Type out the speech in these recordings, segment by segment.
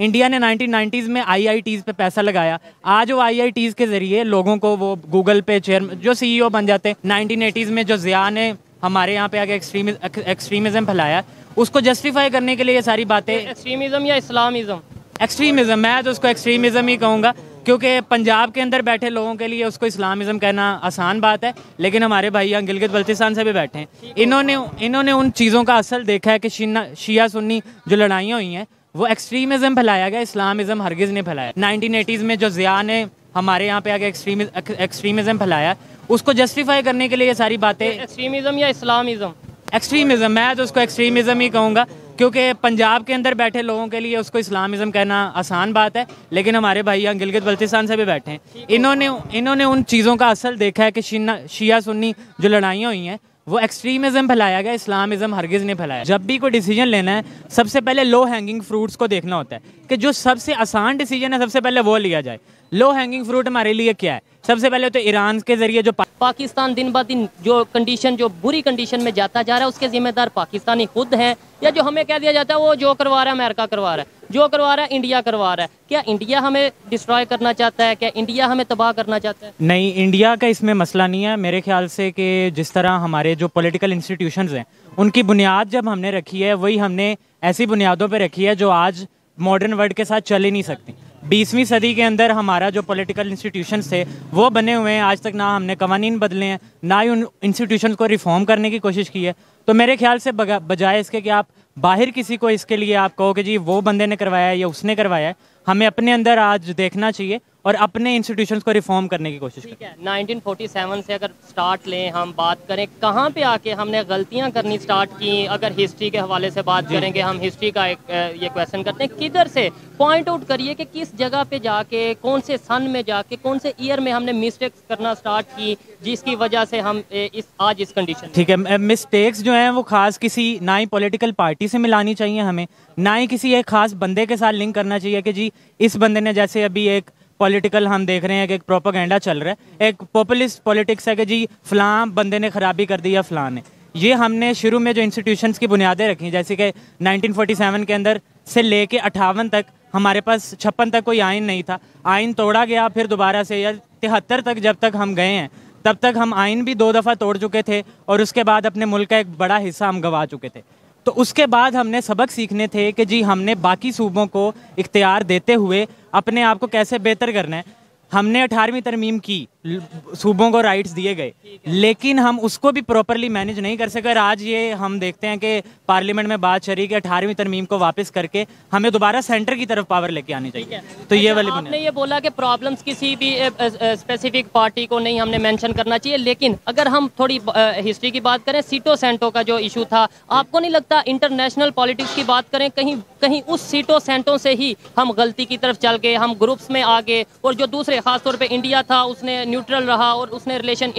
India ने 1990s में IITs पे पैसा लगाया, आज वो IITs के जरिए लोगों को वो गूगल पे चेयर जो CEO बन जाते हैं। 1980s में जो ज़िया ने हमारे यहाँ पे आगे एक्सट्रीमिज्म फैलाया, उसको जस्टिफाई करने के लिए ये सारी बातें। एक्सट्रीमिज्म या इस्लामिज्म? एक्सट्रीमिज्म, मैं तो उसको एक्सट्रीमिज्म ही कहूँगा, क्योंकि पंजाब के अंदर बैठे लोगों के लिए उसको इस्लामिज्म कहना आसान बात है, लेकिन हमारे भाई यहाँ गिलगित बल्तिस्तान से भी बैठे हैं, इन्होंने उन चीज़ों का असल देखा है कि शिया सुन्नी जो लड़ाइयाँ हुई हैं वो एक्सट्रीमिज्म फैलाया गया, इस्लामिज्म हरगिज़ नहीं फैलाया। 1980s में जो ज़िया ने हमारे यहाँ पे आगे एक्सट्रीमिज्म फैलाया, उसको जस्टिफाई करने के लिए ये सारी बातें। एक्सट्रीमिज्म या इस्लामिज्म? एक्सट्रीमिज्म, मैं तो उसको एक्सट्रीमिज्म ही कहूँगा, क्योंकि पंजाब के अंदर बैठे लोगों के लिए उसको इस्लामिज्म कहना आसान बात है, लेकिन हमारे भाई यहाँ गिलगित बल्तिस्तान से भी बैठे हैं, इन्होंने उन चीज़ों का असल देखा है कि शिया सुन्नी जो लड़ाइयाँ हुई हैं वो एक्सट्रीमिज्म फैलाया गया, इस्लामिज्म हरगिज़ नहीं फैलाया। जब भी कोई डिसीजन लेना है, सबसे पहले लो हैंगिंग फ्रूट्स को देखना होता है कि जो सबसे आसान डिसीजन है सबसे पहले वो लिया जाए। लो हैंगिंग फ्रूट हमारे लिए क्या है? सबसे पहले तो ईरान के जरिए जो पाकिस्तान दिन ब दिन जो बुरी कंडीशन में जाता जा रहा है, उसके जिम्मेदार पाकिस्तानी खुद हैं, या जो हमें कह दिया जाता है वो जो करवा रहा है अमेरिका करवा रहा है, जो करवा रहा है इंडिया करवा रहा है। क्या इंडिया हमें डिस्ट्रॉय करना चाहता है? क्या इंडिया हमें तबाह करना चाहता है? नहीं, इंडिया का इसमें मसला नहीं है मेरे ख्याल से, कि जिस तरह हमारे जो पॉलिटिकल इंस्टीट्यूशंस हैं उनकी बुनियाद जब हमने रखी है, वही हमने ऐसी बुनियादों पर रखी है जो आज मॉडर्न वर्ल्ड के साथ चल ही नहीं सकती। 20वीं सदी के अंदर हमारा जो पॉलिटिकल इंस्टीट्यूशंस थे वो बने हुए हैं, आज तक ना हमने कवानीन बदले हैं, ना ही उन इंस्टीट्यूशंस को रिफॉर्म करने की कोशिश की है। तो मेरे ख्याल से बजाय इसके कि आप बाहर किसी को इसके लिए आप कहो कि जी वो बंदे ने करवाया या उसने करवाया है, हमें अपने अंदर आज देखना चाहिए और अपने इंस्टीट्यूशंस को रिफॉर्म करने की कोशिश की है। 1947 से अगर स्टार्ट लें, हम बात करें कहाँ पे आके हमने गलतियाँ करनी स्टार्ट की, अगर हिस्ट्री के हवाले से बात करेंगे, हम हिस्ट्री का एक ये क्वेश्चन करते हैं, किधर से पॉइंट आउट करिए कि किस जगह पे जाके, कौन से सन में जाके, कौन से ईयर में हमने मिस्टेक्स करना स्टार्ट की जिसकी वजह से हम आज इस कंडीशन। ठीक है, मिस्टेक्स जो हैं वो खास किसी ना ही पॉलिटिकल पार्टी से मिलानी चाहिए हमें, ना ही किसी एक खास बंदे के साथ लिंक करना चाहिए कि जी इस बंदे ने, जैसे अभी एक पॉलिटिकल हम देख रहे हैं कि एक प्रोपागेंडा चल रहा है, एक पॉपुलिस्ट पॉलिटिक्स है कि जी फलां बंदे ने खराबी कर दी या फलां ने। ये हमने शुरू में जो इंस्टीट्यूशंस की बुनियादें रखी, जैसे कि 1947 के अंदर से लेके 58 तक हमारे पास 56 तक कोई आइन नहीं था, आइन तोड़ा गया फिर दोबारा से, या 73 तक जब तक हम गए हैं तब तक हम आइन भी 2 दफ़ा तोड़ चुके थे, और उसके बाद अपने मुल्क का एक बड़ा हिस्सा हम गंवा चुके थे। तो उसके बाद हमने सबक सीखने थे कि जी हमने बाकी सूबों को इख्तियार देते हुए अपने आप को कैसे बेहतर करना है। हमने 18वीं तरमीम की, सूबों को राइट्स दिए गए, लेकिन हम उसको भी प्रॉपरली मैनेज नहीं कर सके। आज ये हम देखते हैं कि पार्लियामेंट में बात चली कि 18वीं तरमीम को वापस करके हमें दोबारा सेंटर की तरफ पावर लेके आनी चाहिए। तो ये वाली आपने ये बोला कि प्रॉब्लम्स किसी भी स्पेसिफिक पार्टी को नहीं हमने मेंशन करना चाहिए, लेकिन अगर हम थोड़ी हिस्ट्री की बात करें, सीटो सेंटो का जो इशू था, आपको नहीं लगता इंटरनेशनल पॉलिटिक्स की बात करें कहीं उस सीटो सेंटो से ही हम गलती की तरफ चल गए, हम ग्रुप्स में आ गए, और जो दूसरे खासतौर पर इंडिया था उसने न्यूट्रल रहा और उसने रिलेशन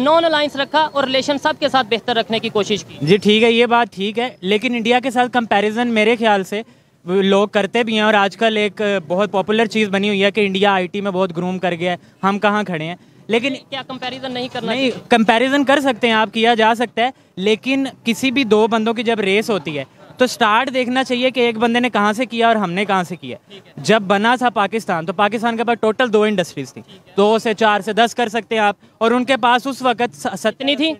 नॉन अलायंस रखा और रिलेशन सबके साथ बेहतर रखने की कोशिश की। जी ठीक है, ये बात ठीक है, लेकिन इंडिया के साथ कंपैरिजन मेरे ख्याल से लोग करते भी हैं, और आजकल एक बहुत पॉपुलर चीज़ बनी हुई है कि इंडिया आईटी में बहुत ग्रूम कर गया है, हम कहाँ खड़े हैं। लेकिन क्या कंपैरिजन नहीं करना? नहीं, कंपैरिजन कर सकते हैं आप, किया जा सकता है, लेकिन किसी भी दो बंदों की जब रेस होती है तो स्टार्ट देखना चाहिए कि एक बंदे ने कहाँ से किया और हमने कहाँ से किया। जब बना था पाकिस्तान, तो पाकिस्तान के पास टोटल 2 इंडस्ट्रीज थी, 2 से 4 से 10 कर सकते हैं आप, और उनके पास उस वक्त सतनी थी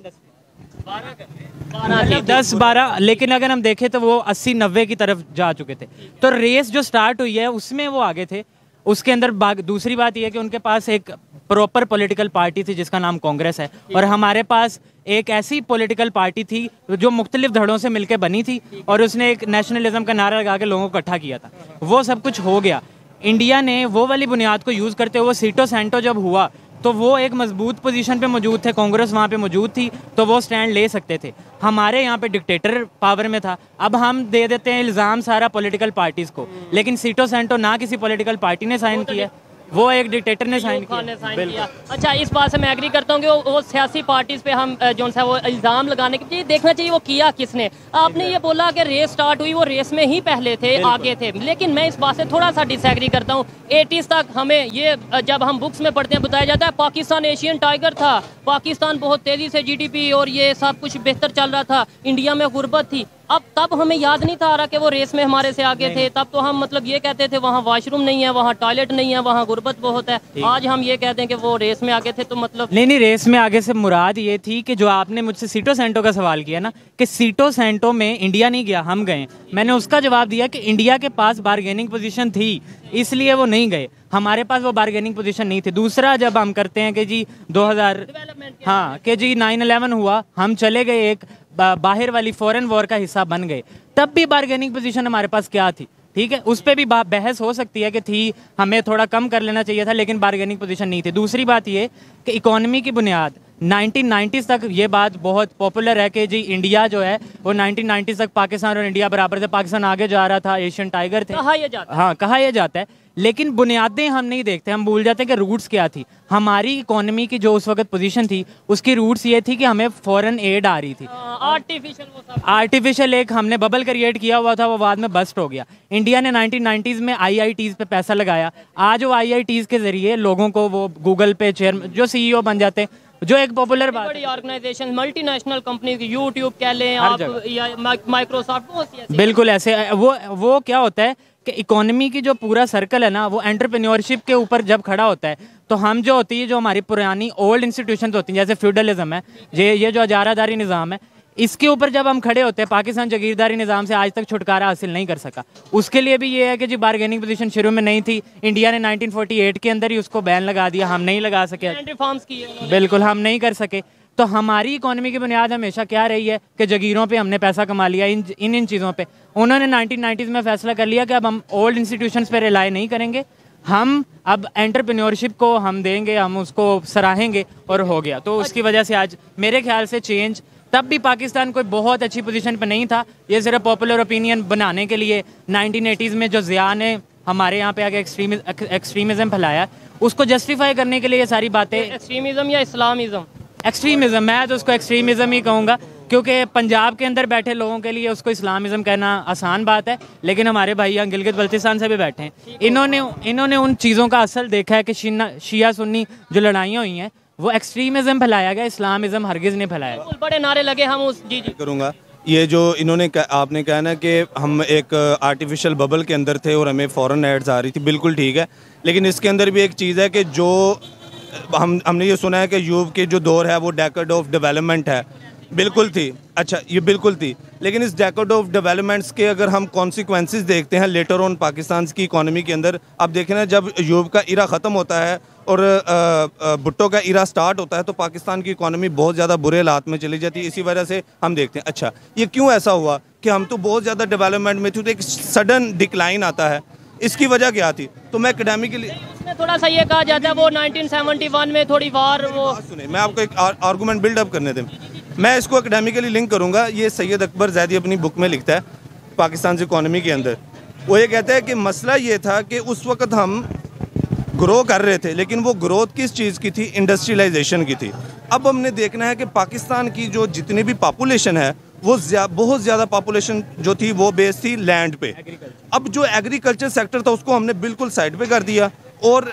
10-12, लेकिन अगर हम देखें तो वो 80-90 की तरफ जा चुके थे। तो रेस जो स्टार्ट हुई है उसमें वो आगे थे, उसके अंदर दूसरी बात यह है कि उनके पास एक प्रॉपर पॉलिटिकल पार्टी थी जिसका नाम कांग्रेस है, और हमारे पास एक ऐसी पॉलिटिकल पार्टी थी जो मुख्तलिफ धड़ों से मिलकर बनी थी और उसने एक नेशनलिज्म का नारा लगा के लोगों को इकट्ठा किया था। वो सब कुछ हो गया, इंडिया ने वो वाली बुनियाद को यूज़ करते हुए, सीटो सेंटो जब हुआ तो वो एक मजबूत पोजीशन पे मौजूद थे, कांग्रेस वहाँ पे मौजूद थी, तो वो स्टैंड ले सकते थे। हमारे यहाँ पे डिक्टेटर पावर में था, अब हम दे देते हैं इल्ज़ाम सारा पॉलिटिकल पार्टीज़ को, लेकिन सीटो सेंटो ना किसी पॉलिटिकल पार्टी ने साइन किया, वो एक डिक्टेटर ने साइन किया। अच्छा, इस बात से मैं एग्री करता हूँ कि वो सियासी पार्टीज़ पे हम जो सा वो इल्ज़ाम लगाने के लिए देखना चाहिए वो किया किसने। आपने ये बोला कि रेस स्टार्ट हुई, वो रेस में ही पहले थे, आगे थे, लेकिन मैं इस बात से थोड़ा सा डिसएग्री करता हूँ। 80s तक हमें ये, जब हम बुक्स में पढ़ते हैं, बताया जाता है पाकिस्तान एशियन टाइगर था, पाकिस्तान बहुत तेज़ी से GDP और ये सब कुछ बेहतर चल रहा था, इंडिया में गुर्बत थी। अब तब हमें याद नहीं था आ रहा कि वो रेस में हमारे से आगे थे। तब तो हम मतलब ये कहते थे वहाँ वॉशरूम नहीं है, वहाँ टॉयलेट नहीं है, वहाँ गुर्बत बहुत है। आज हम ये कहते हैं कि वो रेस में आगे थे। तो मतलब नहीं, रेस में आगे से मुराद ये थी कि जो आपने मुझसे सीटो सेंटो का सवाल किया ना, कि सीटो सेंटो में इंडिया नहीं गया, हम गए। मैंने उसका जवाब दिया कि इंडिया के पास बार्गेनिंग पोजीशन थी इसलिए वो नहीं गए, हमारे पास वो बार्गेनिंग पोजीशन नहीं थी। दूसरा, जब हम करते हैं कि जी 2000 हाँ कि जी 9/11 हुआ, हम चले गए, एक बाहर वाली फॉरेन वॉर का हिस्सा बन गए, तब भी बार्गेनिंग पोजीशन हमारे पास क्या थी? ठीक है, उस पर भी बहस हो सकती है कि थी, हमें थोड़ा कम कर लेना चाहिए था, लेकिन बार्गेनिंग पोजीशन नहीं थी। दूसरी बात ये कि इकोनॉमी की बुनियाद 1990s तक, ये बात बहुत पॉपुलर है कि जी इंडिया जो है वो 1990s तक पाकिस्तान और इंडिया बराबर थे, पाकिस्तान आगे जा रहा था, एशियन टाइगर थे, कहा यह जाता है। लेकिन बुनियादें हम नहीं देखते, हम भूल जाते हैं कि रूट्स क्या थी। हमारी इकोनॉमी की जो उस वक्त पोजीशन थी, उसकी रूट्स ये थी कि हमें फॉरेन एड आ रही थी, आर्टिफिशियल एक हमने बबल क्रिएट किया हुआ था, वो बाद में बस्ट हो गया। इंडिया ने 1990s में IITs पे पैसा लगाया, आज वो IITs के जरिए लोगों को वो गूगल पे चेयरमैन जो CEO बन जाते हैं, जो एक पॉपुलर बात, बड़ी ऑर्गेनाइजेशन, मल्टीनेशनल कंपनी की, यूट्यूब कह लें आप या माइक्रोसॉफ्ट, बिल्कुल ऐसे वो क्या होता है कि इकोनॉमी की जो पूरा सर्कल है ना, वो एंटरप्रेन्योरशिप के ऊपर जब खड़ा होता है, तो हम जो होती है, जो हमारी पुरानी ओल्ड इंस्टीट्यूशंस होती हैं, जैसे फ्यूडलिज्म है, ये जो जागीरदारी निज़ाम है, इसके ऊपर जब हम खड़े होते हैं, पाकिस्तान जागीरदारी निज़ाम से आज तक छुटकारा हासिल नहीं कर सका। उसके लिए भी ये है कि जी बार्गेनिंग पोजीशन शुरू में नहीं थी, इंडिया ने 1948 के अंदर ही उसको बैन लगा दिया, हम नहीं लगा सके, रिफॉर्म्स किए, बिल्कुल हम नहीं कर सके। तो हमारी इकोनॉमी की बुनियाद हमेशा क्या रही है कि जगीरों पे हमने पैसा कमा लिया, इन चीज़ों पे। उन्होंने 1990s में फैसला कर लिया कि अब हम ओल्ड इंस्टीट्यूशंस पे रिलाई नहीं करेंगे, हम अब एंटरप्रेन्योरशिप को हम देंगे, हम उसको सराहेंगे, और हो गया। तो उसकी वजह से आज मेरे ख्याल से चेंज, तब भी पाकिस्तान कोई बहुत अच्छी पोजीशन पे नहीं था, ये सिर्फ पॉपुलर ओपिनियन बनाने के लिए 1980s में जो ज़िया ने हमारे यहाँ पे आगे एक्सट्रीमिज़म फैलाया, उसको जस्टिफाई करने के लिए ये सारी बातें। एक्सट्रीमिज़म या इस्लामिज़म? एक्सट्रीमिज़म, मैं तो उसको एक्सट्रीमिज़म ही कहूँगा, क्योंकि पंजाब के अंदर बैठे लोगों के लिए उसको इस्लामिज़म कहना आसान बात है, लेकिन हमारे भाई यहाँ गिलगित बल्तिस्तान से भी बैठे हैं, इन्होंने उन चीज़ों का असल देखा है कि शिया सुन्नी जो लड़ाइयाँ हुई हैं, वो एक्सट्रीमिज्म फैलाया गया, इस्लामिज्म हरगिज़ नहीं फैलाया। बड़े नारे लगे हम उस जी करूँगा, ये जो इन्होंने आपने कहा ना कि हम एक आर्टिफिशियल बबल के अंदर थे और हमें फॉरेन एड्स आ रही थी, बिल्कुल ठीक है, लेकिन इसके अंदर भी एक चीज़ है कि जो हमने ये सुना है कि यूप के जो दौर है वो डेकेड ऑफ डेवलपमेंट है, बिल्कुल थी, अच्छा ये बिल्कुल थी, लेकिन इस डेकेड ऑफ डेवलपमेंट्स के अगर हम कॉन्सिक्वेंसेस देखते हैं लेटर ऑन पाकिस्तान की इकोनॉमी के अंदर, आप देखें ना, जब यूप का इरा ख़त्म होता है और भुट्टो का इरा स्टार्ट होता है, तो पाकिस्तान की इकोनॉमी बहुत ज़्यादा बुरे हालात में चली जाती है। इसी वजह से हम देखते हैं, अच्छा ये क्यों ऐसा हुआ कि हम तो बहुत ज़्यादा डेवलपमेंट में थे तो एक सडन डिक्लाइन आता है, इसकी वजह क्या थी? तो मैं एकेडमिकली उसमें थोड़ा सा ये कहा जाता है वो 1971 में थोड़ी वार, वो सुने, मैं आपको एक आर्गूमेंट बिल्डअप करने दें, मैं इसको एकेडमिकली लिंक करूँगा। ये सैयद अकबर ज़ैदी अपनी बुक में लिखता है पाकिस्तान की इकोनॉमी के अंदर, वो ये कहता है कि मसला ये था कि उस वक्त हम ग्रो कर रहे थे, लेकिन वो ग्रोथ किस चीज़ की थी? इंडस्ट्रियलाइजेशन की थी। अब हमने देखना है कि पाकिस्तान की जो जितनी भी पॉपुलेशन है, वो बहुत ज़्यादा पॉपुलेशन जो थी वो बेस थी लैंड पे। अब जो एग्रीकल्चर सेक्टर था उसको हमने बिल्कुल साइड पे कर दिया, और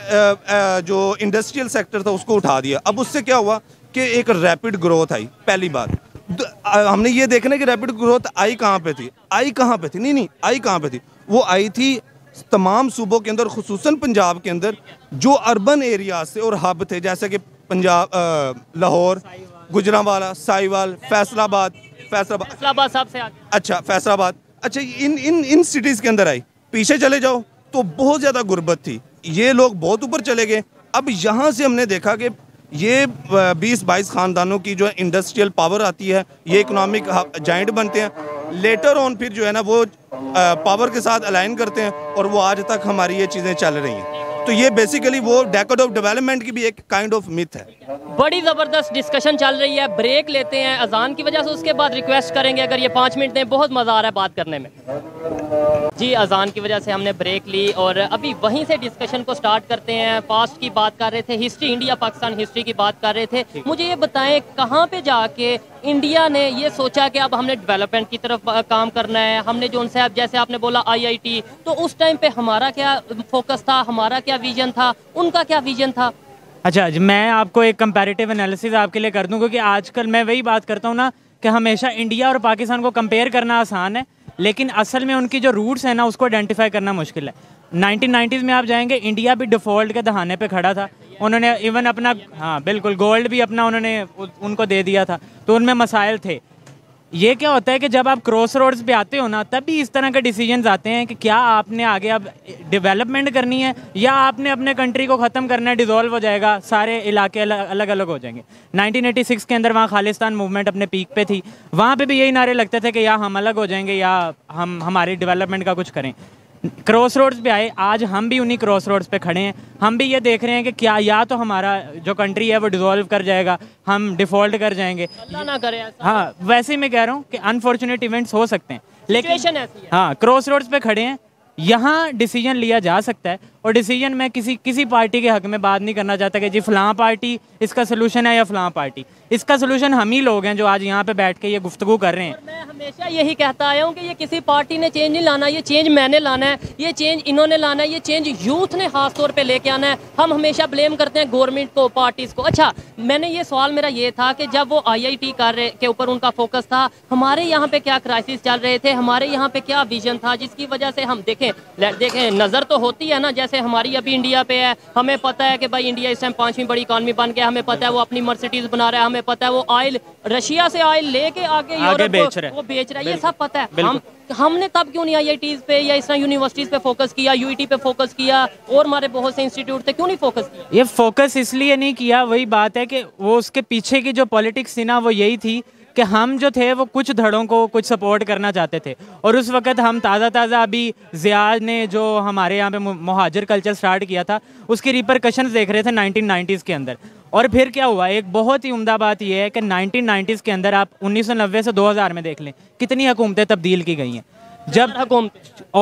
जो इंडस्ट्रियल सेक्टर था उसको उठा दिया। अब उससे क्या हुआ कि एक रैपिड ग्रोथ आई। पहली बात हमने ये देखना कि रैपिड ग्रोथ आई कहाँ पर थी, आई कहाँ पर थी? वो आई थी तमाम सूबों के अंदर, खुसूसन पंजाब के अंदर, जो अर्बन एरियाज थे और हब थे, जैसे कि पंजाब, लाहौर, गुजरांवाला, साहिवाल, फैसलाबाद सबसे आगे, अच्छा फैसलाबाद, अच्छा इन सिटीज़ के अंदर आई। पीछे चले जाओ तो बहुत ज़्यादा गुर्बत थी, ये लोग बहुत ऊपर चले गए। अब यहाँ से हमने देखा कि ये 20-22 ख़ानदानों की जो इंडस्ट्रियल पावर आती है, ये इकोनॉमिक जाइंट बनते हैं। लेटर ऑन फिर जो है ना वो पावर के साथ अलाइन करते हैं, और वो आज तक हमारी ये चीज़ें चल रही हैं। तो ये बेसिकली वो डेकेड ऑफ डेवलपमेंट की भी एक काइंड ऑफ मिथ है। बड़ी ज़बरदस्त डिस्कशन चल रही है, ब्रेक लेते हैं अजान की वजह से, उसके बाद रिक्वेस्ट करेंगे अगर ये 5 मिनट दें, बहुत मज़ा आ रहा है बात करने में। जी, अजान की वजह से हमने ब्रेक ली और अभी वहीं से डिस्कशन को स्टार्ट करते हैं। पास्ट की बात कर रहे थे, हिस्ट्री, इंडिया पाकिस्तान हिस्ट्री की बात कर रहे थे। मुझे ये बताएं कहाँ पे जाके इंडिया ने ये सोचा कि अब हमने डेवलपमेंट की तरफ काम करना है, हमने जो उनसे आप जैसे आपने बोला IIT, तो उस टाइम पे हमारा क्या फोकस था, हमारा क्या विजन था, उनका क्या विजन था? अच्छा जी, मैं आपको एक कंपैरेटिव एनालिसिस आपके लिए कर दूँ, क्योंकि आजकल मैं वही बात करता हूँ ना कि हमेशा इंडिया और पाकिस्तान को कंपेयर करना आसान है, लेकिन असल में उनकी जो रूट्स हैं ना उसको आइडेंटिफाई करना मुश्किल है। 1990s में आप जाएंगे, इंडिया भी डिफ़ॉल्ट के दहाने पे खड़ा था, उन्होंने इवन अपना, हाँ बिल्कुल, गोल्ड भी अपना उन्होंने उनको दे दिया था, तो उनमें मसाइल थे। ये क्या होता है कि जब आप क्रॉस रोड्स पे आते हो ना, तब भी इस तरह के डिसीजंस आते हैं कि क्या आपने आगे अब डेवलपमेंट करनी है या आपने अपने कंट्री को ख़त्म करना है, डिज़ोल्व हो जाएगा, सारे इलाके अलग अलग हो जाएंगे। 1986 के अंदर वहाँ खालिस्तान मूवमेंट अपने पीक पे थी, वहाँ पे भी यही नारे लगते थे कि या हम अलग हो जाएंगे या हम हमारी डेवलपमेंट का कुछ करें। क्रॉस रोड्स पे आए, आज हम भी उन्हीं क्रॉस रोड्स पे खड़े हैं। हम भी ये देख रहे हैं कि क्या या तो हमारा जो कंट्री है वो डिसॉल्व कर जाएगा, हम डिफ़ॉल्ट कर जाएंगे, अल्लाह ना करे ऐसा। हाँ, वैसे ही मैं कह रहा हूँ कि अनफॉर्चुनेट इवेंट्स हो सकते हैं, लेकिन हाँ क्रॉस रोड्स पे खड़े हैं, यहाँ डिसीजन लिया जा सकता है। और डिसीजन में किसी पार्टी के हक में बात नहीं करना चाहता कि जी फलां पार्टी इसका सोल्यूशन है या फलां पार्टी इसका सोल्यूशन। हम ही लोग हैं जो आज यहाँ पे बैठ के ये गुफ्तगू कर रहे हैं। मैं हमेशा यही कहता आया हूँ कि ये किसी पार्टी ने चेंज नहीं लाना, ये चेंज मैंने लाना है, ये चेंज इन्होंने लाना है, ये चेंज यूथ ने खास तौर पर लेके आना है। हम हमेशा ब्लेम करते हैं गवर्नमेंट को, पार्टीज़ को। अच्छा, मैंने ये सवाल मेरा ये था कि जब वो IIT कार्य के ऊपर उनका फोकस था, हमारे यहाँ पे क्या क्राइसिस चल रहे थे, हमारे यहाँ पे क्या विजन था जिसकी वजह से हम देखें नज़र तो होती है ना, जैसे हमारी अभी इंडिया पे है, हमें पता है कि भाई इंडिया इस टाइम 5वीं बड़ी इकॉनमी बन गया, हमें पता है वो अपनी मर्सिडीज बना रहा है, हमें पता है वो ऑयल रशिया से ऑयल लेके आगे बेच रहा है, ये सब पता है। हमने तब क्यों नहीं IITs पे या इस तरह यूनिवर्सिटीज़ पे फोकस किया, UET पे फोकस किया, और हमारे बहुत से इंस्टीट्यूट थे, क्यों नहीं फोकस किया? ये फोकस इसलिए नहीं किया, वही बात है कि वो उसके पीछे की जो पॉलिटिक्स थी ना वो यही थी कि हम जो थे वो कुछ धड़ों को कुछ सपोर्ट करना चाहते थे। और उस वक्त हम ताज़ा अभी ज़िया ने जो हमारे यहाँ पे मुहाजिर कल्चर स्टार्ट किया था उसकी रिपरकशंस देख रहे थे 1990s के अंदर। और फिर क्या हुआ, एक बहुत ही उम्दा बात यह है कि 1990s के अंदर आप 1990 से 2000 में देख लें कितनी हुकूमतें तब्दील की गई हैं, जब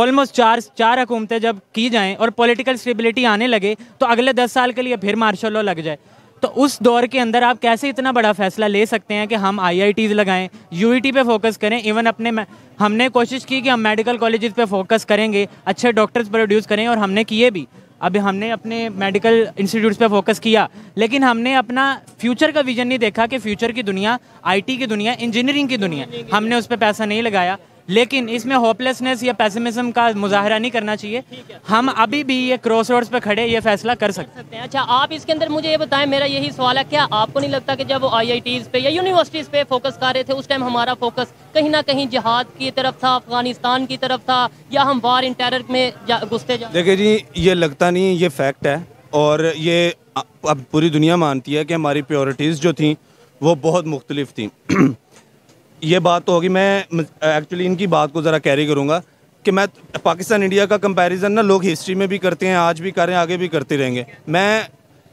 ऑलमोस्ट चार हुकूमतें जब की जाएँ और पॉलिटिकल स्टेबिलिटी आने लगे तो अगले 10 साल के लिए फिर मार्शल लॉ लग जाए। तो उस दौर के अंदर आप कैसे इतना बड़ा फैसला ले सकते हैं कि हम IITs लगाएं, UET पे फोकस करें, इवन हमने कोशिश की कि हम मेडिकल कॉलेजेस पे फोकस करेंगे, अच्छे डॉक्टर्स प्रोड्यूस करें, और हमने किए भी। अभी हमने अपने मेडिकल इंस्टीट्यूट्स पे फोकस किया, लेकिन हमने अपना फ्यूचर का विजन नहीं देखा कि फ्यूचर की दुनिया, IT की दुनिया, इंजीनियरिंग की दुनिया, हमने उस पर पैसा नहीं लगाया। लेकिन इसमें होपलेसनेस या पेसिमिज्म का मुजाहरा नहीं करना चाहिए, हम अभी भी ये क्रॉस रोड्स पे खड़े ये फैसला कर सकते हैं। अच्छा, आप इसके अंदर मुझे ये बताएं, मेरा यही सवाल है, क्या आपको नहीं लगता कि जब वो IITs पे या यूनिवर्सिटीज़ पे फोकस कर रहे थे उस टाइम हमारा फोकस कहीं ना कहीं जिहाद की तरफ था, अफगानिस्तान की तरफ था, या हम वार इन टेरर में घुसते? देखिए जी, ये लगता नहीं, ये फैक्ट है, और ये अब पूरी दुनिया मानती है कि हमारी प्रायोरिटीज़ जो थी वो बहुत मुख्तलिफ थी। ये बात तो होगी, मैं एक्चुअली इनकी बात को ज़रा कैरी करूँगा कि मैं पाकिस्तान इंडिया का कंपैरिजन ना लोग हिस्ट्री में भी करते हैं, आज भी कर रहे हैं, आगे भी करते रहेंगे। मैं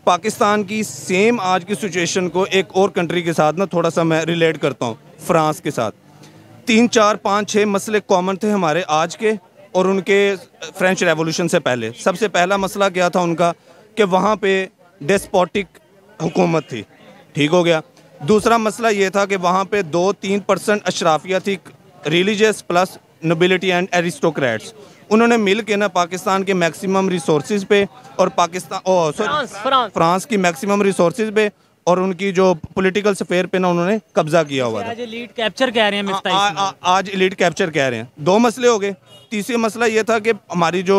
पाकिस्तान की सेम आज की सिचुएशन को एक और कंट्री के साथ ना थोड़ा सा मैं रिलेट करता हूँ, फ्रांस के साथ। 3, 4, 5, 6 मसले कॉमन थे हमारे आज के और उनके फ्रेंच रेवोल्यूशन से पहले। सबसे पहला मसला क्या था उनका कि वहाँ पर डेस्पोटिक हुकूमत थी, ठीक हो गया। दूसरा मसला ये था कि वहाँ पे 2-3% अशराफिया थी, religious plus nobility and aristocrats, उन्होंने मिल के ना पाकिस्तान के मैक्सिमम रिसोर्सेज पे और फ्रांस की मैक्सिमम रिसोर्सेज पे और उनकी जो पॉलिटिकल सफेयर पे ना उन्होंने कब्जा किया हुआ था। आज एलीट कैप्चर कह रहे हैं, आज एलीट कैप्चर कह रहे हैं। 2 मसले हो गए। तीसरा मसला ये था कि हमारी जो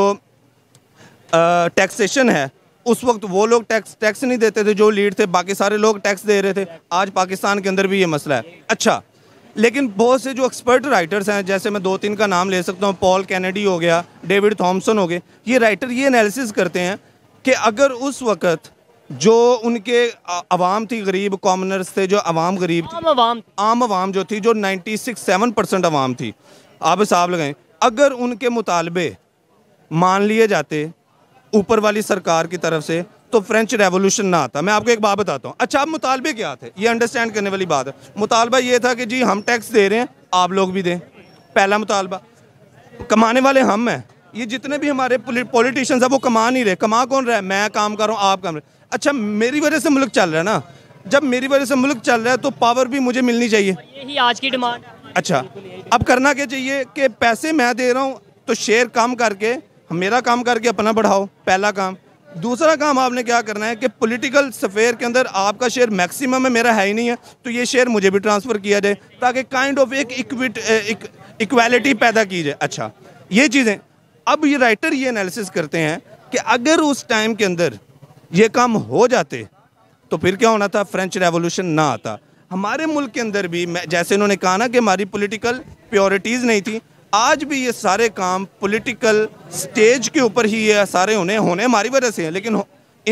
टैक्सेशन है, उस वक्त वो लोग टैक्स नहीं देते थे जो लीड थे, बाकी सारे लोग टैक्स दे रहे थे। आज पाकिस्तान के अंदर भी ये मसला है। अच्छा, लेकिन बहुत से जो एक्सपर्ट राइटर्स हैं, जैसे मैं 2-3 का नाम ले सकता हूँ, पॉल कैनेडी हो गया, डेविड थॉमसन हो गए, ये राइटर ये एनालिसिस करते हैं कि अगर उस वक्त जो उनके आवाम थी, गरीब कॉमनर्स थे, जो आवाम गरीब आम आवाम जो थी, जो 96-97% आवाम थी, आप हिसाब लगाएं, अगर उनके मुतालबे मान लिए जाते ऊपर वाली सरकार की तरफ से तो फ्रेंच रेवोल्यूशन ना आता। मैं आपको एक बात बताता हूँ। अच्छा, आप मुतालबे क्या थे, ये अंडरस्टैंड करने वाली बात है। मुतालबा ये था कि जी हम टैक्स दे रहे हैं, आप लोग भी दें, पहला मुतालबा। कमाने वाले हम हैं, ये जितने भी हमारे पॉलिटिशियंस हैं वो कमा नहीं रहे। कमा कौन रहा है? मैं काम कर रहा हूँ, आप काम रहे। अच्छा, मेरी वजह से मुल्क चल रहा है ना, जब मेरी वजह से मुल्क चल रहा है तो पावर भी मुझे मिलनी चाहिए, यही आज की डिमांड। अच्छा, अब करना क्या चाहिए कि पैसे मैं दे रहा हूँ तो शेयर काम करके, मेरा काम करके अपना बढ़ाओ, पहला काम। दूसरा काम आपने क्या करना है कि पॉलिटिकल सफेयर के अंदर आपका शेयर मैक्सिमम है, मेरा है ही नहीं है, तो ये शेयर मुझे भी ट्रांसफ़र किया जाए ताकि काइंड ऑफ एक इक्वालिटी पैदा की जाए। अच्छा, ये चीज़ें अब ये राइटर ये एनालिसिस करते हैं कि अगर उस टाइम के अंदर ये काम हो जाते तो फिर क्या होना था, फ्रेंच रेवोल्यूशन ना आता। हमारे मुल्क के अंदर भी जैसे इन्होंने कहा ना कि हमारी पॉलिटिकल प्योरिटीज़ नहीं थी, आज भी ये सारे काम पॉलिटिकल स्टेज के ऊपर ही ये सारे होने हमारी वजह से हैं, लेकिन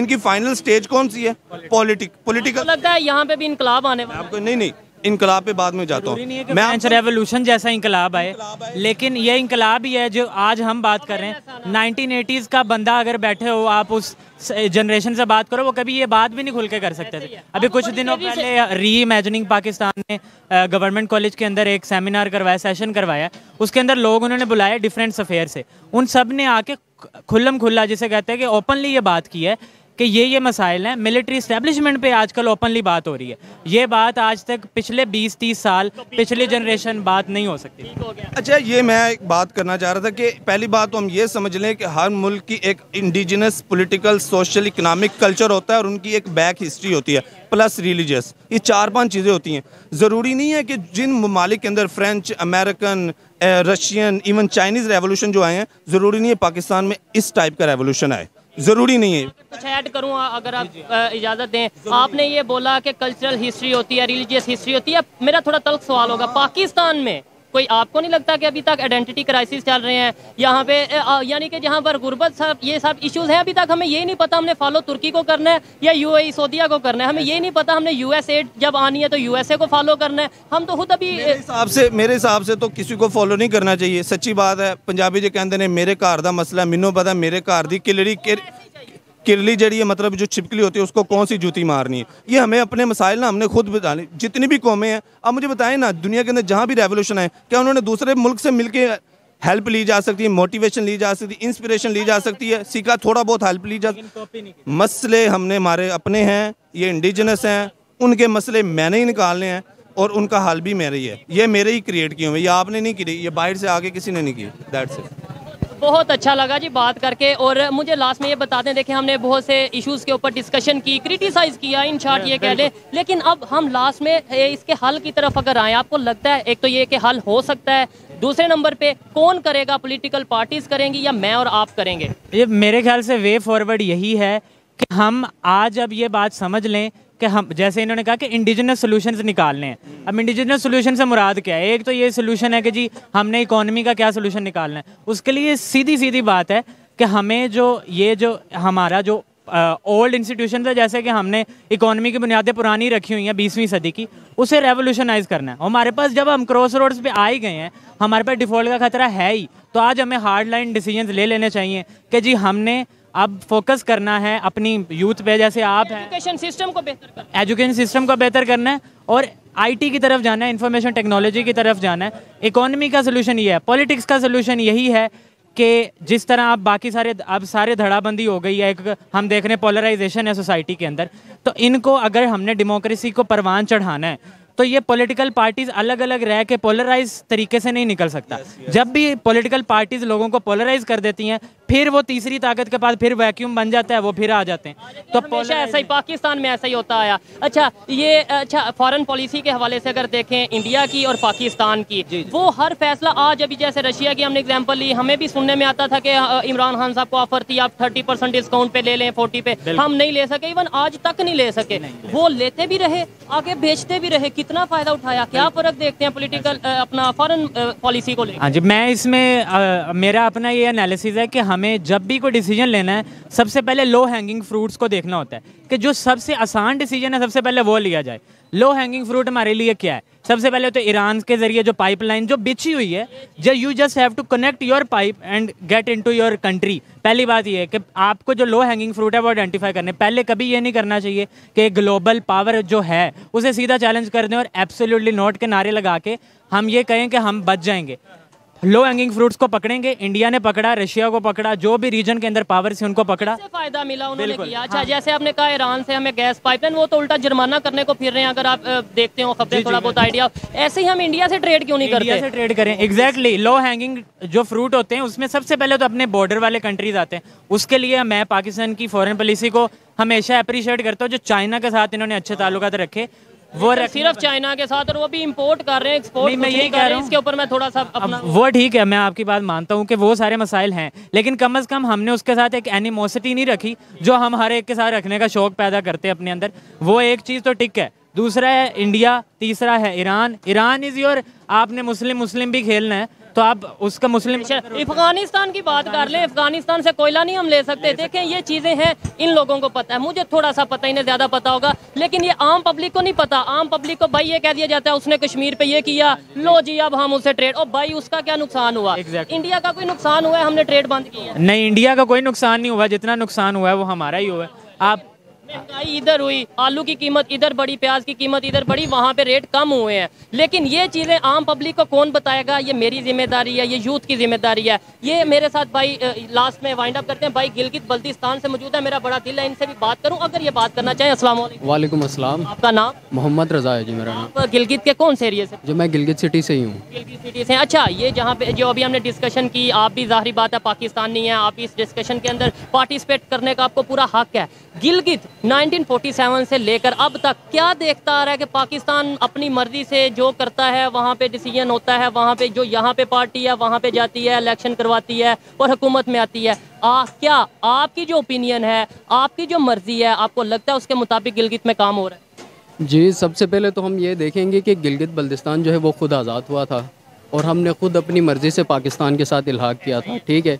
इनकी फाइनल स्टेज कौन सी है, पॉलिटिकल। लगता है यहाँ पे भी इंकलाब आने वाला है। आपको नहीं इंकलाब पे बाद में जाता हूँ मैं। फ्रेंच रेवोल्यूशन जैसा इंकलाब आए, लेकिन ये इंकलाब ही है जो आज हम बात कर रहे हैं। 1980s का बंदा अगर बैठे हो आप, उस जनरेशन से बात करो, वो कभी ये बात भी नहीं खुल के कर सकते थे। अभी कुछ दिनों पहले रीइमेजिनिंग पाकिस्तान ने गवर्नमेंट कॉलेज के अंदर एक सेमिनार करवाया, सेशन करवाया, उसके अंदर लोग उन्होंने बुलाया डिफरेंट सफेयर से, उन सब ने आके खुल्लम खुल्ला जिसे कहते हैं कि ओपनली ये बात की है कि ये मसाइल हैं। मिलिट्री इस्टेब्लिशमेंट पे आजकल ओपनली बात हो रही है, ये बात आज तक पिछले 20-30 साल पिछले जनरेशन बात नहीं हो सकती। अच्छा, ये मैं एक बात करना चाह रहा था कि पहली बात तो हम ये समझ लें कि हर मुल्क की एक indigenous political, social, economic culture होता है और उनकी एक बैक हिस्ट्री होती है प्लस रिलीजियस, ये 4-5 चीज़ें होती हैं। ज़रूरी नहीं है कि जिन ममालिक के अंदर French, American, Russian, even Chinese revolution जो आए हैं, ज़रूरी नहीं है पाकिस्तान में इस टाइप का रेवोल्यूशन आए, ज़रूरी नहीं है। कुछ ऐड करूँ अगर आप इजाज़त दें। आपने ये बोला कि कल्चरल हिस्ट्री होती है, रिलीजियस हिस्ट्री होती है। मेरा थोड़ा तल्ख सवाल होगा, पाकिस्तान में कोई आपको नहीं लगता कि अभी तक आइडेंटिटी क्राइसिस चल रहे हैं यहाँ पे, यानी कि जहाँ पर गुर्बत सब ये सब इश्यूज़ हैं? अभी तक हमें ये नहीं पता हमने फॉलो तुर्की को करना है या यूएई सऊदीया को करना है, हमें ये नहीं पता हमने यूएसए जब आनी है तो यूएसए को फॉलो करना है, हम तो खुद अभी मेरे हिसाब से तो किसी को फॉलो नहीं करना चाहिए। सच्ची बात है, पंजाबी जो कहते हैं मेरे घर का मसला मैनों पता, मेरे घर की किलड़ी किरली जड़ी है, मतलब जो छिपकली होती है उसको कौन सी जूती मारनी है। ये हमें अपने मसाइल ना हमने खुद बताने, जितनी भी कौमें हैं। अब मुझे बताएं ना, दुनिया के अंदर जहाँ भी रेवोल्यूशन है, क्या उन्होंने दूसरे मुल्क से मिलके हेल्प ली जा सकती है, मोटिवेशन ली जा सकती है, इंस्पिरेशन ली जा सकती है, सीखा थोड़ा बहुत हेल्प ली जा सकती है। मसले हमारे अपने हैं, ये इंडिजिनस हैं, उनके मसले मैंने ही निकालने हैं और उनका हल भी मेरा ही है। ये मेरे ही क्रिएट किए हुए, ये आपने नहीं किए, ये बाहर से आगे किसी ने नहीं किए। That's it. बहुत अच्छा लगा जी बात करके। और मुझे लास्ट में ये बता दें, देखिए हमने बहुत से इश्यूज़ के ऊपर डिस्कशन की, क्रिटिसाइज़ किया, इन शॉर्ट ये कह लें, लेकिन अब हम लास्ट में इसके हल की तरफ अगर आएँ, आपको लगता है एक तो ये कि हल हो सकता है, दूसरे नंबर पे कौन करेगा, पॉलिटिकल पार्टीज़ करेंगी या मैं और आप करेंगे? ये मेरे ख्याल से वे फॉरवर्ड यही है कि हम आज अब ये बात समझ लें कि हम, जैसे इन्होंने कहा कि इंडिजिनस सॉल्यूशंस निकालने हैं। अब इंडिजिनस सॉल्यूशन से मुराद क्या है? एक तो ये सॉल्यूशन है कि जी हमने इकोनॉमी का क्या सॉल्यूशन निकालना है। उसके लिए सीधी बात है कि हमें जो हमारा जो ओल्ड इंस्टीट्यूशन है, जैसे कि हमने इकोनॉमी की बुनियादें पुरानी रखी हुई हैं 20वीं सदी की, उसे रेवोल्यूशनाइज़ करना है। हमारे पास जब हम क्रॉस रोड्स पे आ ही गए हैं, हमारे पास डिफ़ॉल्ट का खतरा है ही, तो आज हमें हार्ड लाइन डिसीजन ले लेने चाहिए कि जी हमने अब फोकस करना है अपनी यूथ पे, जैसे आप एजुकेशन सिस्टम को बेहतर करना है और आईटी की तरफ जाना है, इंफॉर्मेशन टेक्नोलॉजी की तरफ जाना है। इकोनॉमी का सोल्यूशन ये है, पॉलिटिक्स का सोल्यूशन यही है कि जिस तरह आप बाकी सारे, अब सारे धड़ाबंदी हो गई है, एक हम देख रहे हैं पोलराइजेशन है सोसाइटी के अंदर, तो इनको अगर हमने डेमोक्रेसी को परवान चढ़ाना है तो ये पॉलिटिकल पार्टीज़ अलग अलग रह के पोलराइज तरीके से नहीं निकल सकता। जब भी पॉलिटिकल पार्टीज़ लोगों को पोलराइज कर देती हैं, फिर वो तीसरी ताकत के पास फिर वैक्यूम बन जाता है, वो फिर आ जाते हैं। तो हमेशा ऐसा ही पाकिस्तान में ऐसा ही होता आया। अच्छा, ये अच्छा फॉरेन पॉलिसी के हवाले से अगर देखें इंडिया की और पाकिस्तान की, वो हर फैसला आज अभी जैसे रशिया की हमने एग्जाम्पल ली, हमें भी सुनने में आता था कि इमरान खान साहब को ऑफर थी आप 30% डिस्काउंट पे ले लें, 40 पे, हम नहीं ले सके, इवन आज तक नहीं ले सके। वो लेते भी रहे, आगे बेचते भी रहे, कितना फायदा उठाया। क्या फर्क देखते हैं पॉलिटिकल अपना फॉरेन पॉलिसी को लेकर? हाँ जी, मैं इसमें मेरा अपना ये एनालिसिस है कि हमें जब भी कोई डिसीजन लेना है, सबसे पहले लो हैंगिंग फ्रूट्स को देखना होता है कि जो सबसे आसान डिसीजन है सबसे पहले वो लिया जाए। लो हैंगिंग फ्रूट हमारे लिए क्या है? सबसे पहले तो ईरान के जरिए जो पाइपलाइन जो बिछी हुई है, जो you just have to connect your pipe and get into your country. पहली बात ये है कि आपको जो लो हैंगिंग फ्रूट है वो आइडेंटिफाई करने, पहले कभी ये नहीं करना चाहिए कि ग्लोबल पावर जो है उसे सीधा चैलेंज कर दें और एब्सोल्युटली नॉट के नारे लगा के हम ये कहें कि हम बच जाएंगे। लो हैंगिंग फ्रूट्स को पकड़ेंगे। इंडिया ने पकड़ा, रशिया को पकड़ा, जो भी रीजन के अंदर पावर से उनको पकड़ा, फायदा मिला उन्होंने किया। अच्छा हाँ। जैसे आपने कहा ईरान से हमें गैस पाइपलाइन, वो तो उल्टा जुर्माना करने को फिर रहे हैं। अगर आप देखते हो खबरें, थोड़ा बहुत आइडिया, ऐसे ही हम इंडिया से ट्रेड क्यों नहीं करते? ट्रेड करें, एग्जैक्टली। लो हैंगिंग जो फ्रूट होते हैं उसमें सबसे पहले तो अपने बॉर्डर वाले कंट्रीज आते हैं। उसके लिए मैं पाकिस्तान की फॉरेन पॉलिसी को हमेशा अप्रिशिएट करता हूँ, जो चाइना के साथ इन्होंने अच्छे ताल्लुकात रखे, वो सिर्फ चाइना के साथ, और वो भी इंपोर्ट कर रहे हैं, एक्सपोर्ट मैं यही कह रहा हूँ। इसके ऊपर मैं थोड़ा सा अपना वो ठीक है, मैं आपकी बात मानता हूँ कि वो सारे मसाइल हैं, लेकिन कम से कम हमने उसके साथ एक एनिमोसिटी नहीं रखी जो हम हर एक के साथ रखने का शौक पैदा करते हैं अपने अंदर। वो एक चीज़ तो टिक है, दूसरा है इंडिया, तीसरा है ईरान। ईरान इज योर, आपने मुस्लिम मुस्लिम भी खेलना है तो आप उसका मुस्लिम। अफगानिस्तान की बात कर लें, अफगानिस्तान से कोयला नहीं हम ले सकते। देखें ये चीज़ें हैं, इन लोगों को पता है, मुझे थोड़ा सा पता, इन्हें ज़्यादा पता होगा, लेकिन ये आम पब्लिक को नहीं पता। आम पब्लिक को भाई ये कह दिया जाता है उसने कश्मीर पे ये किया, लो जी अब हम उसे ट्रेड, और भाई उसका क्या नुकसान हुआ? इंडिया का कोई नुकसान हुआ है? हमने ट्रेड बंद किया नहीं, इंडिया का कोई नुकसान नहीं हुआ, जितना नुकसान हुआ है वो हमारा ही हुआ है। आप महंगाई इधर हुई, आलू की कीमत इधर बढ़ी, प्याज की कीमत इधर बढ़ी, वहाँ पे रेट कम हुए हैं, लेकिन ये चीज़ें आम पब्लिक को कौन बताएगा? ये मेरी जिम्मेदारी है, ये यूथ की जिम्मेदारी है। ये मेरे साथ भाई लास्ट में वाइंड अप करते हैं। भाई गिलगित बल्तिस्तान से मौजूद है, मेरा बड़ा दिल है इनसे भी बात करूँ अगर ये बात करना चाहें। अस्सलाम वालेकुम। अस्सलाम। आपका नाम? मोहम्मद रजा है जी मेरा नाम। गिलगित के कौन से एरिया से? जो मैं गिलगित सिटी से ही हूँ। गिलगित सिटी से। अच्छा, ये जहाँ पे जो अभी हमने डिस्कशन की, आप भी ज़ाहिर बात है पाकिस्तानी है, आप इस डिस्कशन के अंदर पार्टिसिपेट करने का आपको पूरा हक है। गिलगित 1947 से लेकर अब तक क्या देखता आ रहा है कि पाकिस्तान अपनी मर्जी से जो करता है, वहाँ पे डिसीजन होता है, वहाँ पे जो यहाँ पे पार्टी है वहाँ पे जाती है, इलेक्शन करवाती है और हुकूमत में आती है। क्या आपकी जो ओपिनियन है, आपकी जो मर्जी है, आपको लगता है उसके मुताबिक गिलगित में काम हो रहा है? जी, सबसे पहले तो हम ये देखेंगे कि गिलगित बल्तिस्तान जो है वो खुद आज़ाद हुआ था और हमने खुद अपनी मर्जी से पाकिस्तान के साथ इल्हाक किया था, ठीक है,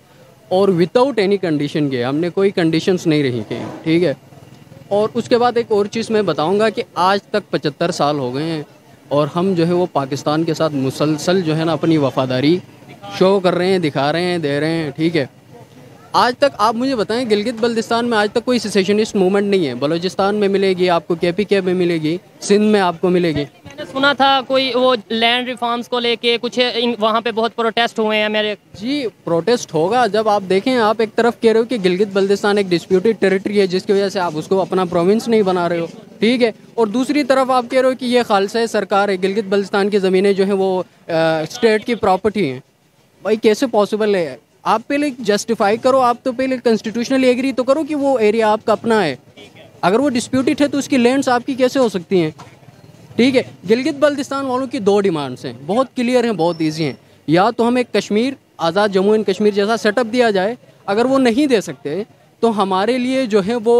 और विदाउट एनी कंडीशन के, हमने कोई कंडीशंस नहीं रही थी, ठीक है। और उसके बाद एक और चीज़ मैं बताऊंगा कि आज तक 75 साल हो गए हैं और हम जो है वो पाकिस्तान के साथ मुसलसल जो है ना अपनी वफ़ादारी शो कर रहे हैं, दिखा रहे हैं, दे रहे हैं, ठीक है। आज तक आप मुझे बताएं, गिलगित बल्तिस्तान में आज तक कोई सेसेशनिस्ट मूवमेंट नहीं है। बलोचिस्तान में मिलेगी आपको, KPK में मिलेगी, सिंध में आपको मिलेगी। मैंने सुना था कोई वो लैंड रिफॉर्म्स को लेके कुछ वहाँ पे बहुत प्रोटेस्ट हुए हैं मेरे। जी, प्रोटेस्ट होगा जब आप देखें, आप एक तरफ कह रहे हो कि गिलगित बल्तिस्तान एक डिस्प्यूटेड टेरिटरी है जिसकी वजह से आप उसको अपना प्रोविंस नहीं बना रहे हो, ठीक है, और दूसरी तरफ आप कह रहे हो कि ये खालसा सरकार है, गिलगित बल्तिस्तान की ज़मीनें जो हैं वो स्टेट की प्रॉपर्टी हैं। भाई कैसे पॉसिबल है? आप पहले जस्टिफाई करो, आप तो पहले कॉन्स्टिट्यूशनली एग्री तो करो कि वो एरिया आपका अपना है। अगर वो डिस्प्यूटेड है तो उसकी लैंड्स आपकी कैसे हो सकती हैं? ठीक है, गिलगित बल्तिस्तान वालों की दो डिमांड्स हैं, बहुत क्लियर हैं, बहुत ईजी हैं। या तो हमें कश्मीर, आज़ाद जम्मू एंड कश्मीर जैसा सेटअप दिया जाए, अगर वो नहीं दे सकते तो हमारे लिए जो है वो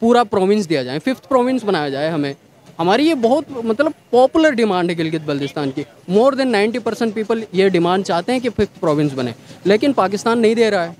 पूरा प्रोविंस दिया जाए, 5th प्रोविंस बनाया जाए हमें। हमारी ये बहुत मतलब पॉपुलर डिमांड है गिलगित बल्तिस्तान की। मोर देन 90% पीपल ये डिमांड चाहते हैं कि 5th प्रोविंस बने, लेकिन पाकिस्तान नहीं दे रहा है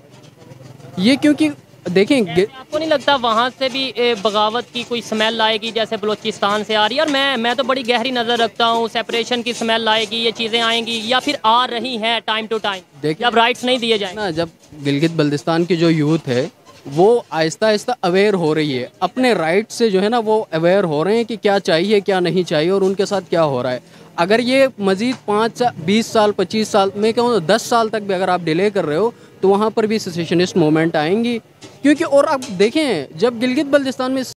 ये, क्योंकि देखें। आपको नहीं लगता वहाँ से भी बगावत की कोई स्मेल आएगी जैसे बलोचिस्तान से आ रही है? और मैं तो बड़ी गहरी नज़र रखता हूँ, सेपरेशन की स्मेल आएगी, ये चीज़ें आएंगी या फिर आ रही हैं टाइम टू टाइम। देखिए, अब राइट्स नहीं दिए जाए ना, जब गिलगित बल्तिस्तान की जो यूथ है वो आहिस्ता आहिस्ता अवेयर हो रही है अपने राइट से, जो है ना वो अवेयर हो रहे हैं कि क्या चाहिए क्या नहीं चाहिए और उनके साथ क्या हो रहा है। अगर ये मज़ीद 5 साल 20 साल 25 साल, मैं कहूँ 10 साल तक भी अगर आप डिले कर रहे हो तो वहाँ पर भी सेसेशनिस्ट मूवमेंट आएंगी, क्योंकि। और आप देखें, जब गिलगित बल्तिस्तान में